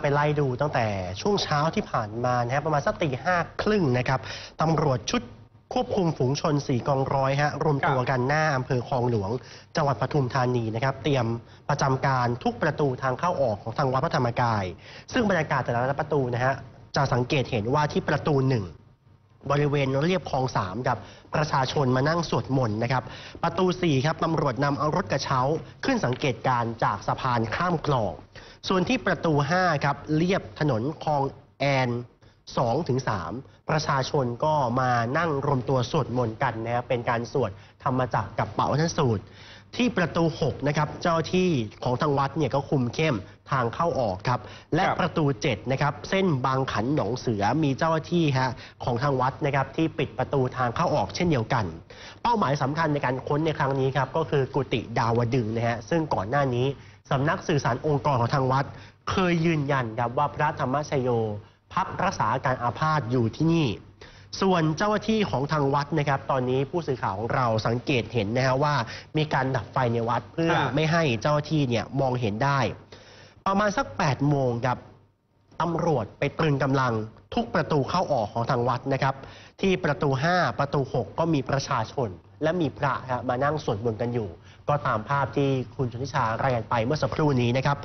ไปไล่ดูตั้งแต่ช่วงเช้าที่ผ่านมานะครับประมาณสักตี 5:30นะครับตำรวจชุดควบคุมฝูงชน4 กองร้อยฮะรวมตัวกันหน้าอำเภอคลองหลวงจังหวัดปทุมธานีนะครับเตรียมประจำการทุกประตูทางเข้าออกของทางวัดพระธรรมกายซึ่งบรรยากาศแต่ละประตูนะฮะจะสังเกตเห็นว่าที่ประตู1บริเวณเรียบคลอง3ครับประชาชนมานั่งสวดมนต์นะครับประตู4ครับตำรวจนำเอารถกระเช้าขึ้นสังเกตการจากสะพานข้ามคลองส่วนที่ประตู5ครับเรียบถนนคลองแอน2-3 ประชาชนก็มานั่งรวมตัวสวดมนต์กันนะครับเป็นการสวดธรรมจักรกับเป๋าท่านสูตรที่ประตู6นะครับเจ้าที่ของทางวัดเนี่ยก็คุมเข้มทางเข้าออกครับและประตู7นะครับเส้นบางขันหนองเสือมีเจ้าที่ฮะของทางวัดนะครับที่ปิดประตูทางเข้าออกเช่นเดียวกันเป้าหมายสำคัญในการค้นในครั้งนี้ครับก็คือกุฏิดาวดึงนะฮะซึ่งก่อนหน้านี้สำนักสื่อสารองค์กรของทางวัดเคยยืนยันครับว่าพระธรรมชโยพักรักษาอาการอาพาธอยู่ที่นี่ส่วนเจ้าหน้าที่ของทางวัดนะครับตอนนี้ผู้สื่อข่าวของเราสังเกตเห็นนะฮะว่ามีการดับไฟในวัดเพื่อไม่ให้เจ้าหน้าที่เนี่ยมองเห็นได้ประมาณสัก8 โมงครับตำรวจไปตรึงกำลังทุกประตูเข้าออกของทางวัดนะครับที่ประตู5ประตู6ก็มีประชาชนและมีพระมานั่งสวดมนต์กันอยู่ก็ตามภาพที่คุณชนทิชารายงานไปเมื่อสักครู่นี้นะครับ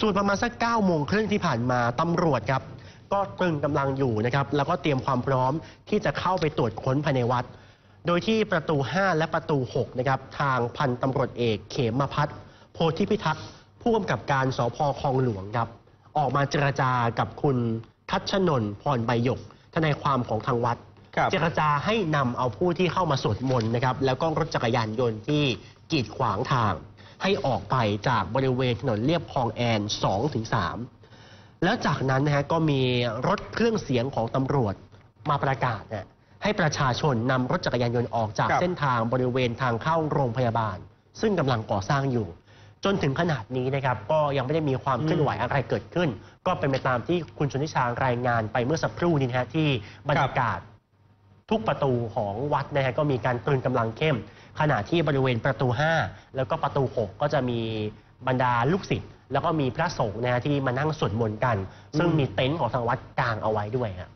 ส่วนประมาณสัก9 โมงครึ่งที่ผ่านมาตำรวจครับก็ตรึงกำลังอยู่นะครับแล้วก็เตรียมความพร้อมที่จะเข้าไปตรวจค้นภายในวัดโดยที่ประตู5และประตู6นะครับทางพันตำรวจเอกเขมพัฒน์โพธิพิทักษ์ผู้กำกับการสภ.คลองหลวงครับออกมาเจรจากับคุณทัชนนท์พรใบหยกทนายความของทางวัดเจรจาให้นำเอาผู้ที่เข้ามาสวดมนต์นะครับแล้วก็รถจักรยานยนต์ที่กีดขวางทางให้ออกไปจากบริเวณถนนเลียบคลองแอน2-3แล้วจากนั้นนะฮะก็มีรถเครื่องเสียงของตำรวจมาประกาศเนี่ยให้ประชาชนนำรถจักรยานยนต์ออกจากเส้นทางบริเวณทางเข้าโรงพยาบาลซึ่งกำลังก่อสร้างอยู่จนถึงขนาดนี้นะครับก็ยังไม่ได้มีความเคลื่อนไหวอะไรเกิดขึ้นก็เป็นไปตามที่คุณชนทิชารายงานไปเมื่อสักครู่นี้นะฮะที่บรรยากาศทุกประตูของวัดนะฮะก็มีการตรึงกำลังเข้มขณะที่บริเวณประตู5แล้วก็ประตู6ก็จะมีบรรดาลูกศิษย์แล้วก็มีพระสงฆ์นะที่มานั่งสวดมนต์กันซึ่งมีเต็นท์ของทางวัดกลางเอาไว้ด้วยครับ